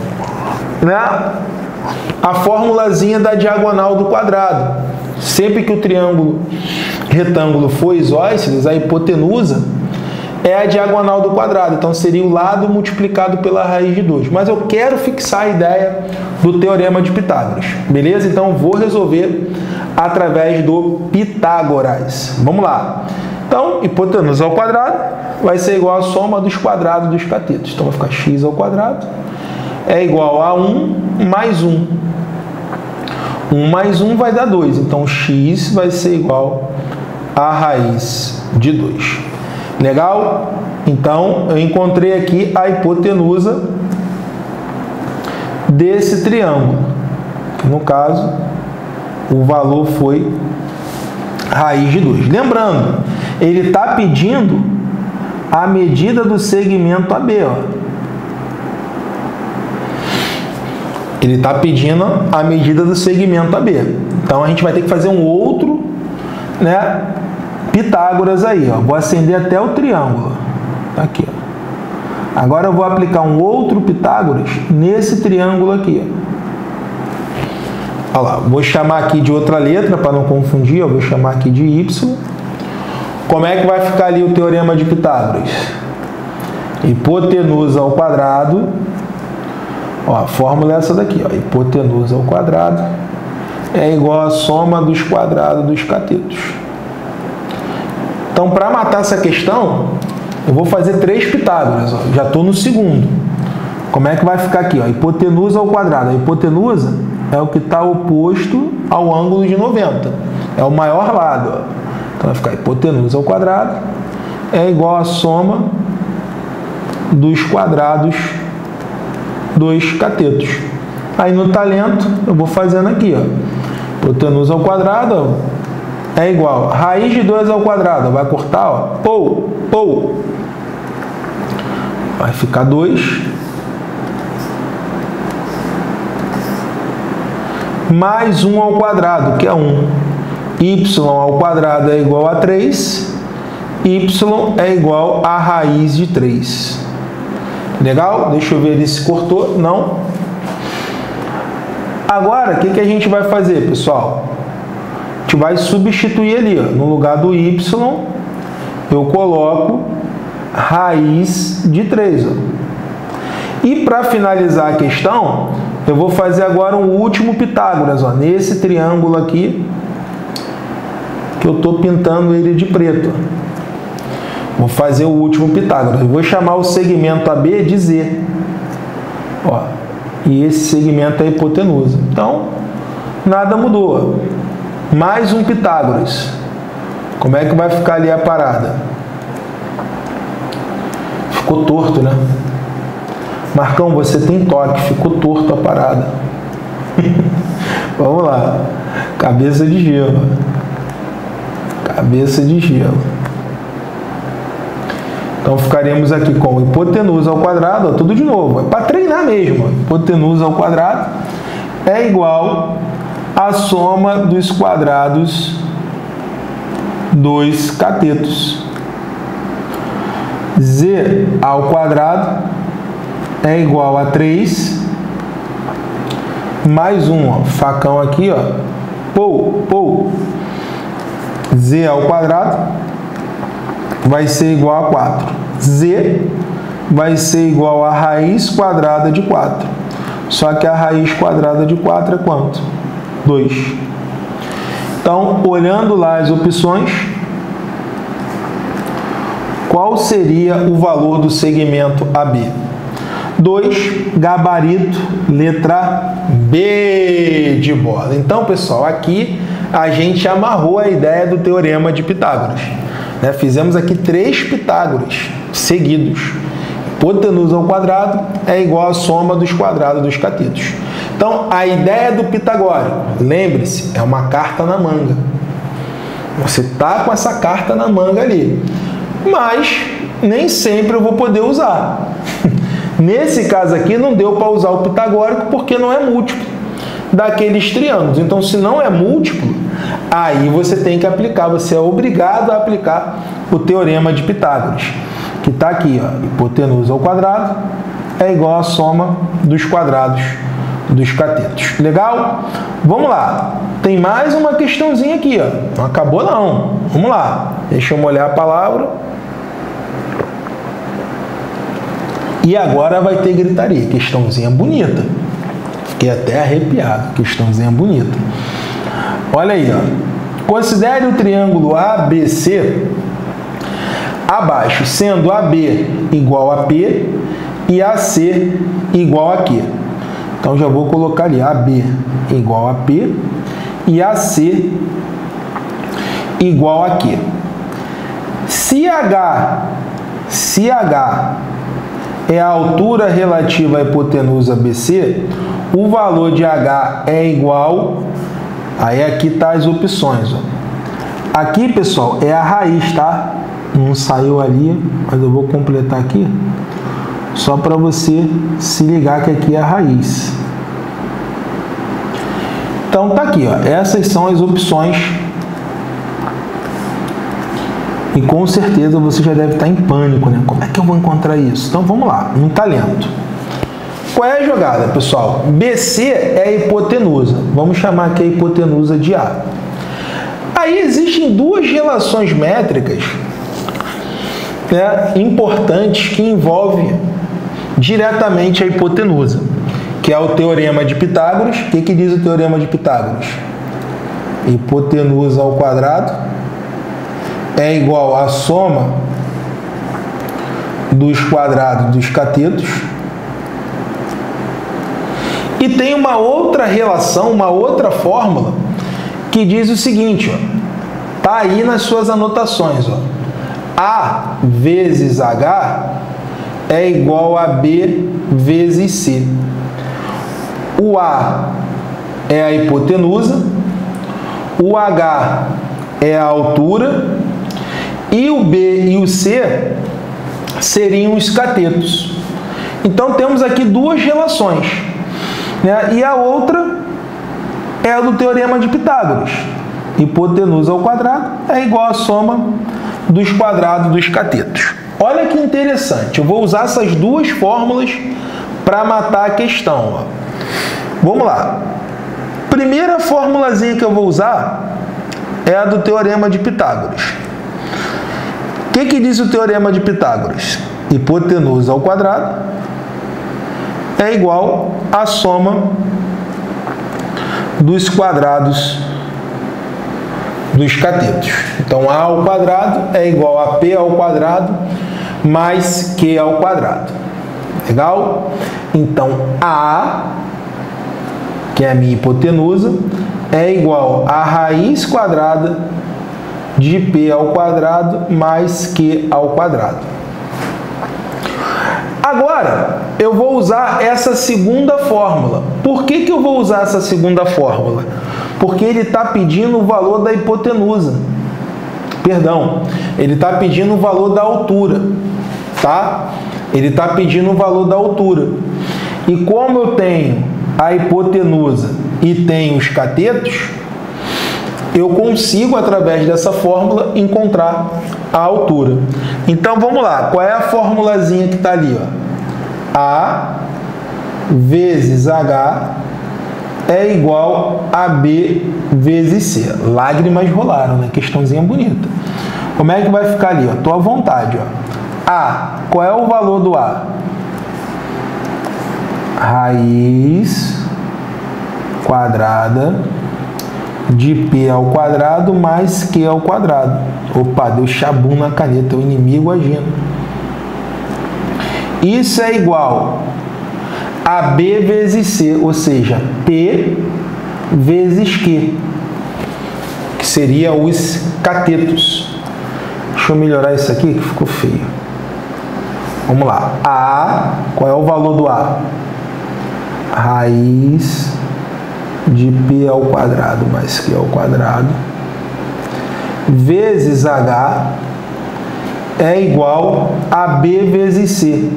né, a formulazinha da diagonal do quadrado. Sempre que o triângulo retângulo for isósceles, a hipotenusa é a diagonal do quadrado. Então, seria o lado multiplicado pela raiz de dois. Mas eu quero fixar a ideia do teorema de Pitágoras. Beleza? Então, vou resolver através do Pitágoras. Vamos lá. Então, hipotenusa ao quadrado vai ser igual à soma dos quadrados dos catetos. Então, vai ficar x ao quadrado é igual a um mais um. um mais um vai dar dois. Então, x vai ser igual à raiz de dois. Legal? Então, eu encontrei aqui a hipotenusa desse triângulo. No caso, o valor foi raiz de dois. Lembrando, ele está pedindo a medida do segmento A B, ó. Ele está pedindo a medida do segmento A B. Então, a gente vai ter que fazer um outro, né, Pitágoras aí. Ó. Vou acender até o triângulo. Aqui. Ó. Agora, eu vou aplicar um outro Pitágoras nesse triângulo aqui. Ó. Olha lá. Vou chamar aqui de outra letra para não confundir. Eu vou chamar aqui de Y. Como é que vai ficar ali o teorema de Pitágoras? Hipotenusa ao quadrado... Ó, a fórmula é essa daqui, ó, hipotenusa ao quadrado é igual à soma dos quadrados dos catetos. Então, para matar essa questão, eu vou fazer três Pitágoras. Ó, já estou no segundo. Como é que vai ficar aqui? Ó, hipotenusa ao quadrado. A hipotenusa é o que está oposto ao ângulo de noventa. É o maior lado. Ó. Então, vai ficar hipotenusa ao quadrado é igual à soma dos quadrados dois catetos. Aí no talento eu vou fazendo aqui, ó, hipotenusa ao quadrado, ó, é igual a raiz de dois ao quadrado, ó, vai cortar, ó, ou, ou vai ficar dois mais um ao quadrado, que é um. Y ao quadrado é igual a três. Y é igual a raiz de três. Legal? Deixa eu ver ali se cortou. Não. Agora, o que, que a gente vai fazer, pessoal? A gente vai substituir ali, ó, no lugar do y, eu coloco raiz de três. Ó. E para finalizar a questão, eu vou fazer agora um último Pitágoras, ó, nesse triângulo aqui, que eu estou pintando ele de preto. Vou fazer o último Pitágoras. Eu vou chamar o segmento A B de Z. Ó, e esse segmento é a hipotenusa. Então, nada mudou. Mais um Pitágoras. Como é que vai ficar ali a parada? Ficou torto, né? Marcão, você tem toque. Ficou torto a parada. Vamos lá. Cabeça de gelo. Cabeça de gelo. Então, ficaremos aqui com hipotenusa ao quadrado, ó, tudo de novo, é para treinar mesmo. Ó. Hipotenusa ao quadrado é igual à soma dos quadrados dos catetos. Z ao quadrado é igual a três mais um, ó, facão aqui, ó, pou, pou. Z ao quadrado vai ser igual a quatro. Z vai ser igual a raiz quadrada de quatro. Só que a raiz quadrada de quatro é quanto? dois. Então, olhando lá as opções, qual seria o valor do segmento A B? dois, gabarito, letra B de bola. Então, pessoal, aqui a gente amarrou a ideia do teorema de Pitágoras, né? Fizemos aqui três Pitágoras seguidos. Hipotenusa ao quadrado é igual à soma dos quadrados dos catetos. Então, a ideia do pitagórico, lembre-se, é uma carta na manga. Você está com essa carta na manga ali, mas nem sempre eu vou poder usar. Nesse caso aqui, não deu para usar o pitagórico porque não é múltiplo daqueles triângulos. Então, se não é múltiplo, aí você tem que aplicar, você é obrigado a aplicar o teorema de Pitágoras, que está aqui, ó, hipotenusa ao quadrado é igual à soma dos quadrados dos catetos. Legal? Vamos lá. Tem mais uma questãozinha aqui, ó. Não acabou, não. Vamos lá. Deixa eu molhar a palavra. E agora vai ter gritaria. Questãozinha bonita. Fiquei até arrepiado. Questãozinha bonita. Olha aí, ó. Considere o triângulo A B C abaixo, sendo A B igual a P e A C igual a Q. Então, já vou colocar ali A B igual a P e A C igual a Q. Se H, se H é a altura relativa à hipotenusa B C, o valor de H é igual... Aí aqui tá as opções, ó. Aqui, pessoal, é a raiz, tá? Não saiu ali, mas eu vou completar aqui. Só para você se ligar que aqui é a raiz. Então, tá aqui, ó. Essas são as opções. E com certeza você já deve estar em pânico, né? Como é que eu vou encontrar isso? Então, vamos lá. Não tá lento. Qual é a jogada, pessoal? B C é a hipotenusa. Vamos chamar aqui a hipotenusa de A. Aí existem duas relações métricas, né, importantes, que envolvem diretamente a hipotenusa, que é o teorema de Pitágoras. O que, que diz o teorema de Pitágoras? Hipotenusa ao quadrado é igual à soma dos quadrados dos catetos. E tem uma outra relação, uma outra fórmula, que diz o seguinte, ó, tá aí nas suas anotações, ó. A vezes H é igual a B vezes C. O A é a hipotenusa, o H é a altura e o B e o C seriam os catetos. Então, temos aqui duas relações, né? E a outra é a do teorema de Pitágoras. Hipotenusa ao quadrado é igual à soma dos quadrados dos catetos. Olha que interessante. Eu vou usar essas duas fórmulas para matar a questão. Vamos lá. Primeira formulazinha que eu vou usar é a do teorema de Pitágoras. O que, que diz o teorema de Pitágoras? Hipotenusa ao quadrado é igual à soma dos quadrados dos catetos. Então, A ao quadrado é igual a P ao quadrado mais Q ao quadrado. Legal? Então, A, que é a minha hipotenusa, é igual a raiz quadrada de P ao quadrado mais Q ao quadrado. Agora, eu vou usar essa segunda fórmula. Por que que eu vou usar essa segunda fórmula? Porque ele está pedindo o valor da hipotenusa. Perdão, ele está pedindo o valor da altura, tá? Ele está pedindo o valor da altura. E como eu tenho a hipotenusa e tenho os catetos, eu consigo, através dessa fórmula, encontrar a altura. Então, vamos lá. Qual é a formulazinha que está ali, ó? A vezes H é igual a B vezes C. Lágrimas rolaram, né? Questãozinha bonita. Como é que vai ficar ali? Estou à vontade, ó. A, qual é o valor do A? Raiz quadrada de P ao quadrado mais Q ao quadrado. Opa, deu chabu na caneta, o inimigo agindo. Isso é igual A B vezes C, ou seja, P vezes Q, que seria os catetos. Deixa eu melhorar isso aqui, que ficou feio. Vamos lá. A, qual é o valor do A? Raiz de P ao quadrado mais Q ao quadrado vezes H é igual a B vezes C.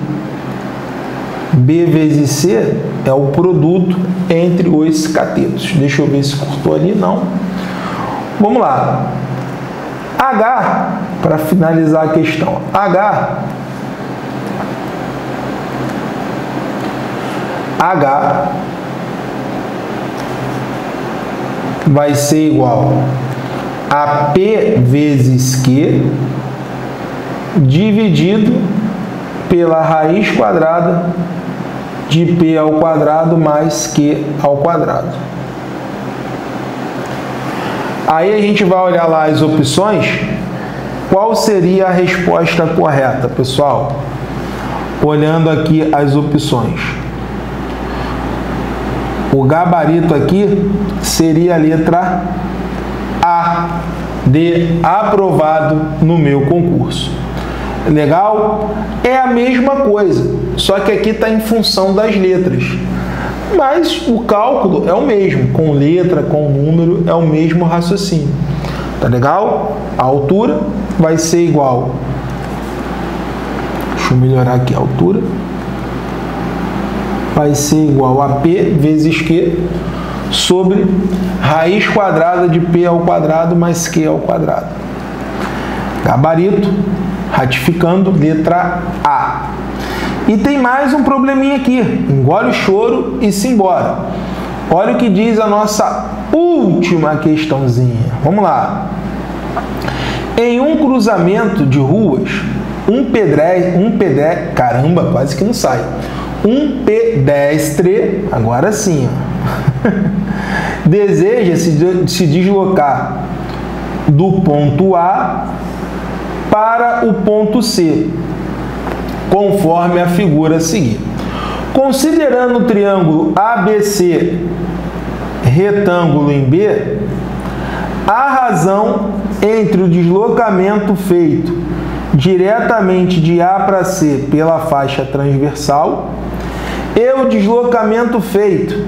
B vezes C é o produto entre os catetos. Deixa eu ver se cortou ali, não. Vamos lá. H, para finalizar a questão. H, H vai ser igual a P vezes Q dividido pela raiz quadrada de P ao quadrado mais Q ao quadrado. Aí a gente vai olhar lá as opções. Qual seria a resposta correta, pessoal? Olhando aqui as opções. O gabarito aqui seria a letra A, de aprovado no meu concurso. Legal? É a mesma coisa, só que aqui está em função das letras. Mas o cálculo é o mesmo, com letra, com número, é o mesmo raciocínio. Tá legal? A altura vai ser igual. Deixa eu melhorar aqui a altura. Vai ser igual a P vezes Q sobre raiz quadrada de P ao quadrado mais Q ao quadrado. Gabarito, ratificando, letra A. E tem mais um probleminha aqui. Engole o choro e simbora. Olha o que diz a nossa última questãozinha. Vamos lá. Em um cruzamento de ruas, um pedre... Um pedre... Caramba, quase que não sai. Um pedestre, agora sim, deseja se deslocar do ponto A para o ponto C, conforme a figura a seguir. Considerando o triângulo A B C retângulo em B, a razão entre o deslocamento feito diretamente de A para C pela faixa transversal e o deslocamento feito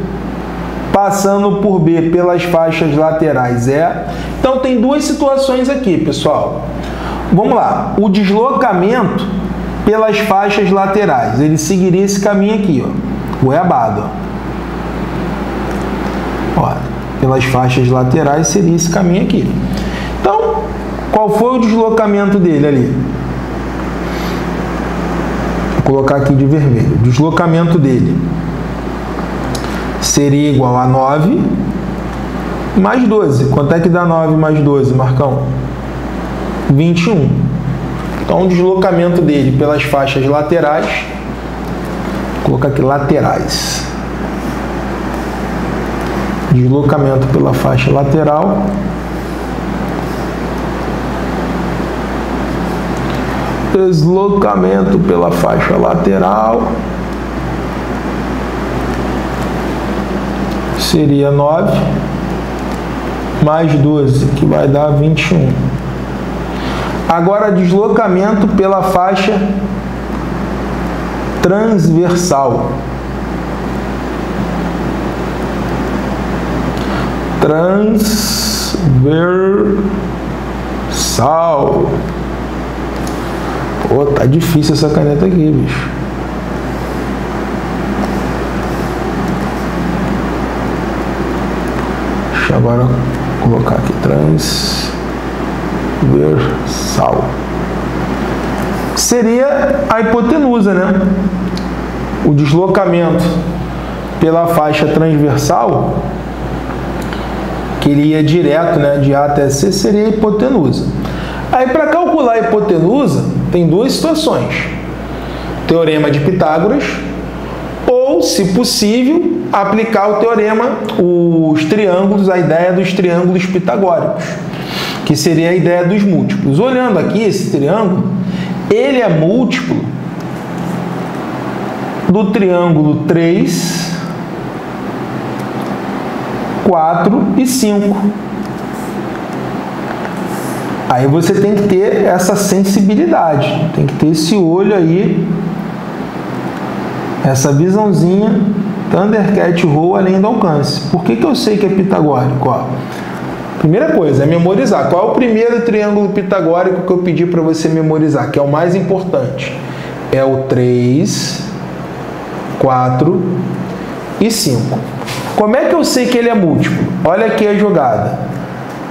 passando por B pelas faixas laterais é... Então tem duas situações aqui, pessoal. Vamos lá. O deslocamento pelas faixas laterais, ele seguiria esse caminho aqui, ó, goiabado, ó. Ó, pelas faixas laterais seria esse caminho aqui. Então, qual foi o deslocamento dele ali? Vou colocar aqui de vermelho. O deslocamento dele seria igual a nove mais doze. Quanto é que dá nove mais doze, Marcão? vinte e um. Então, o deslocamento dele pelas faixas laterais, vou colocar aqui laterais, deslocamento pela faixa lateral, deslocamento pela faixa lateral, seria nove, mais doze, que vai dar vinte e um. Agora, deslocamento pela faixa transversal. Transversal. Pô, tá difícil essa caneta aqui, bicho. Deixa eu agora colocar aqui trans... transversal. Seria a hipotenusa, né? O deslocamento pela faixa transversal, que ele ia direto, né, de A até C, seria a hipotenusa. Aí, para calcular a hipotenusa, tem duas situações. Teorema de Pitágoras ou, se possível, aplicar o teorema, os triângulos, a ideia dos triângulos pitagóricos, que seria a ideia dos múltiplos. Olhando aqui esse triângulo, ele é múltiplo do triângulo três, quatro e cinco. Aí você tem que ter essa sensibilidade, tem que ter esse olho aí, essa visãozinha, Thundercat voa além do alcance. Por que que eu sei que é pitagórico? Ó, primeira coisa é memorizar. Qual é o primeiro triângulo pitagórico que eu pedi para você memorizar, que é o mais importante? É o três, quatro e cinco. Como é que eu sei que ele é múltiplo? Olha aqui a jogada.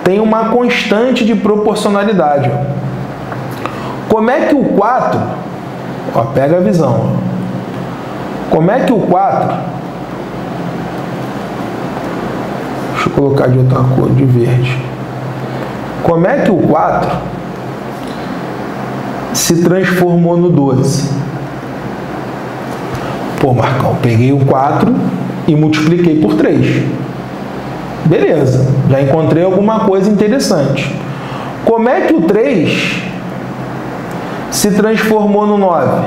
Tem uma constante de proporcionalidade. Ó. Como é que o quatro... Ó, pega a visão. Ó. Como é que o quatro... Deixa eu colocar de outra cor, de verde. Como é que o quatro se transformou no doze? Pô, Marcão, peguei o quatro e multipliquei por três. Beleza, já encontrei alguma coisa interessante. Como é que o três se transformou no nove?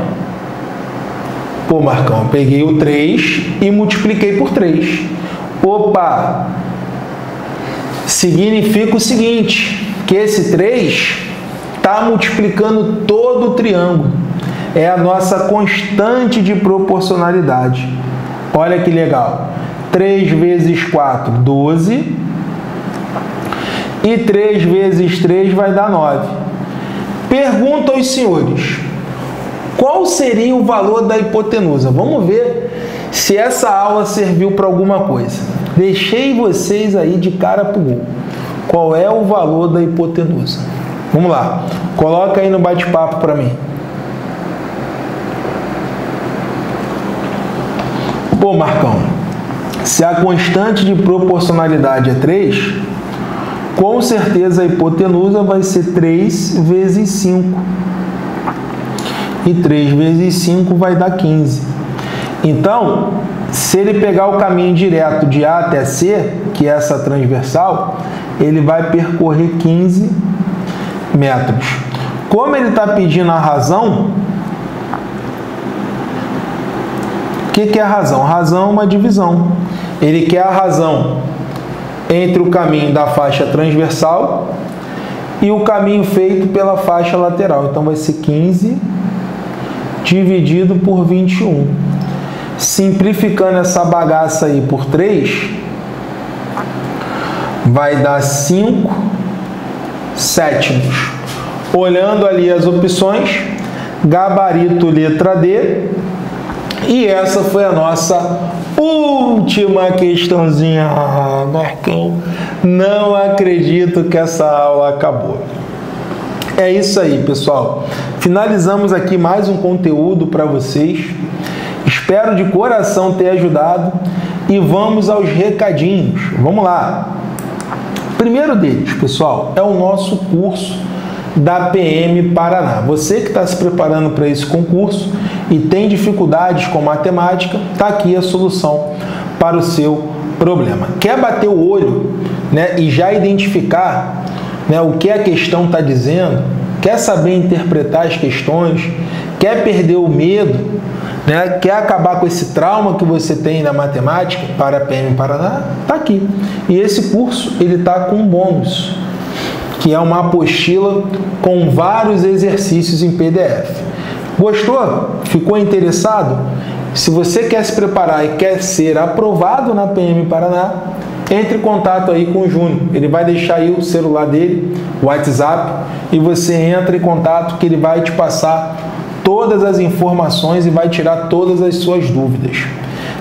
Pô, Marcão, eu peguei o três e multipliquei por três. Opa! Significa o seguinte, que esse três está multiplicando todo o triângulo. É a nossa constante de proporcionalidade. Olha que legal! três vezes quatro, doze. E três vezes três vai dar nove. Pergunto aos senhores, qual seria o valor da hipotenusa? Vamos ver se essa aula serviu para alguma coisa. Deixei vocês aí de cara pro gol. Qual é o valor da hipotenusa? Vamos lá. Coloca aí no bate-papo para mim. Pô, Marcão, se a constante de proporcionalidade é três, com certeza a hipotenusa vai ser três vezes cinco. E três vezes cinco vai dar quinze. Então, se ele pegar o caminho direto de A até C, que é essa transversal, ele vai percorrer quinze metros. Como ele está pedindo a razão, o que que é a razão? A razão é uma divisão. Ele quer a razão entre o caminho da faixa transversal e o caminho feito pela faixa lateral. Então, vai ser quinze dividido por vinte e um. Simplificando essa bagaça aí por três, vai dar cinco sétimos. Olhando ali as opções, gabarito letra D. E essa foi a nossa última questãozinha. Ah, Marcão, não acredito que essa aula acabou. É isso aí, pessoal. Finalizamos aqui mais um conteúdo para vocês. Espero de coração ter ajudado. E vamos aos recadinhos. Vamos lá. Primeiro deles, pessoal, é o nosso curso da P M Paraná. Você que está se preparando para esse concurso e tem dificuldades com matemática, está aqui a solução para o seu problema. Quer bater o olho, né, e já identificar, né, o que a questão está dizendo? Quer saber interpretar as questões? Quer perder o medo? Né, quer acabar com esse trauma que você tem na matemática para a P M Paraná? Está aqui. E esse curso ele está com bônus, que é uma apostila com vários exercícios em P D F. Gostou? Ficou interessado? Se você quer se preparar e quer ser aprovado na P M Paraná, entre em contato aí com o Júnior. Ele vai deixar aí o celular dele, o WhatsApp, e você entra em contato que ele vai te passar todas as informações e vai tirar todas as suas dúvidas.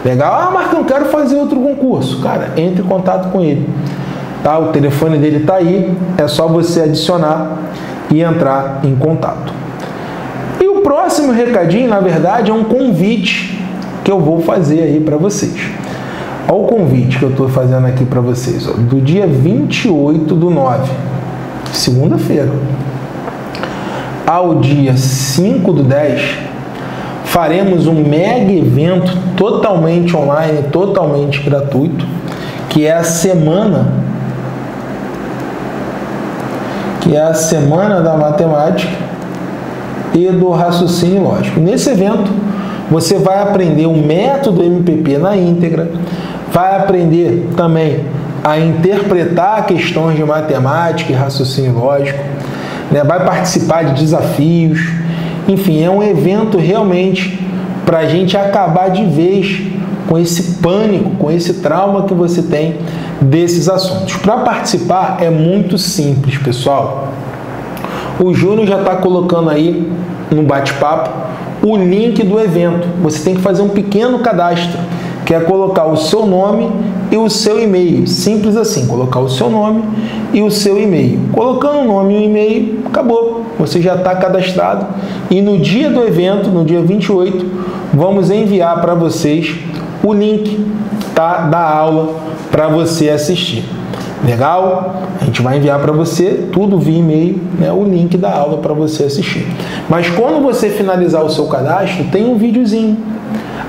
Legal? Ah, Marcão, quero fazer outro concurso. Cara, entre em contato com ele. Tá? O telefone dele está aí, é só você adicionar e entrar em contato. E o próximo recadinho, na verdade, é um convite que eu vou fazer aí para vocês. Olha o convite que eu estou fazendo aqui para vocês, ó, do dia vinte e oito do nove, segunda-feira, ao dia cinco do dez, faremos um mega evento totalmente online, totalmente gratuito, que é a semana... que é a Semana da Matemática e do Raciocínio Lógico. Nesse evento, Você vai aprender o método M P P na íntegra, vai aprender também a interpretar questões de matemática e raciocínio lógico, né? Vai participar de desafios. Enfim, é um evento realmente para a gente acabar de vez com esse pânico, com esse trauma que você tem desses assuntos. Para participar é muito simples, pessoal. O Júnior já está colocando aí no bate-papo o link do evento. Você tem que fazer um pequeno cadastro, que é colocar o seu nome e o seu e-mail. Simples assim, colocar o seu nome e o seu e-mail. Colocando o nome e o e-mail, acabou. Você já está cadastrado. E no dia do evento, no dia vinte e oito, vamos enviar para vocês o link, tá, da aula para você assistir. Legal? A gente vai enviar para você, tudo via e-mail, né, o link da aula para você assistir. Mas quando você finalizar o seu cadastro, tem um videozinho.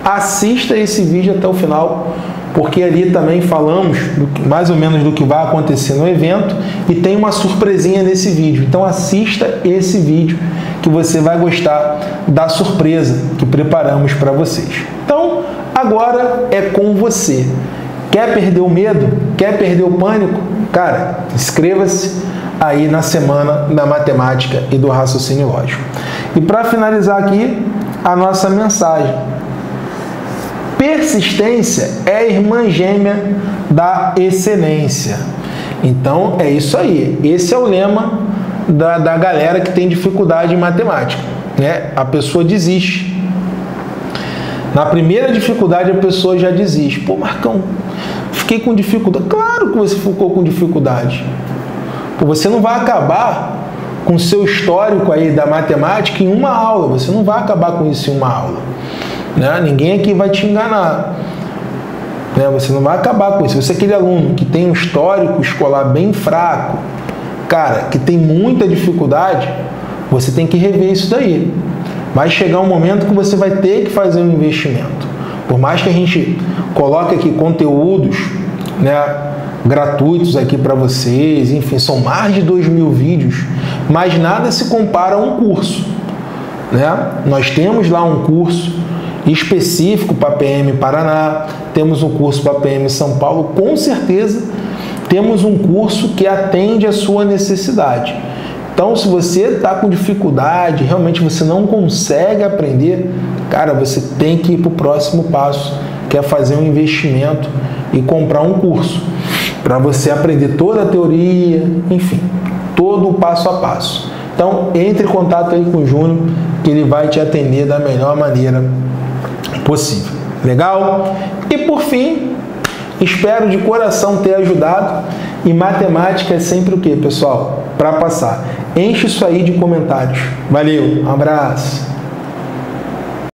Assista esse vídeo até o final, porque ali também falamos do, mais ou menos do que vai acontecer no evento e tem uma surpresinha nesse vídeo. Então assista esse vídeo que você vai gostar da surpresa que preparamos para vocês. Então, agora é com você. Quer perder o medo? Quer perder o pânico? Cara, inscreva-se aí na Semana da Matemática e do Raciocínio Lógico. E para finalizar aqui, a nossa mensagem. Persistência é irmã gêmea da excelência. Então, é isso aí. Esse é o lema da, da galera que tem dificuldade em matemática, né? A pessoa desiste. Na primeira dificuldade, a pessoa já desiste. Pô, Marcão, fiquei com dificuldade. Claro que você ficou com dificuldade. Pô, você não vai acabar com o seu histórico aí da matemática em uma aula. Você não vai acabar com isso em uma aula. Né? Ninguém aqui vai te enganar, né? Você não vai acabar com isso. Você é aquele aluno que tem um histórico escolar bem fraco, cara, que tem muita dificuldade, você tem que rever isso daí. Vai chegar um momento que você vai ter que fazer um investimento. Por mais que a gente coloque aqui conteúdos, né, gratuitos aqui para vocês, enfim, são mais de dois mil vídeos, mas nada se compara a um curso, né? Nós temos lá um curso específico para P M Paraná, temos um curso para P M São Paulo, com certeza temos um curso que atende a sua necessidade. Então, se você está com dificuldade, realmente você não consegue aprender, cara, você tem que ir para o próximo passo, que é fazer um investimento e comprar um curso, para você aprender toda a teoria, enfim, todo o passo a passo. Então, entre em contato aí com o Júnior, que ele vai te atender da melhor maneira possível. Legal? E por fim, espero de coração ter ajudado. E matemática é sempre o que, pessoal? Para passar. Enche isso aí de comentários. Valeu, um abraço.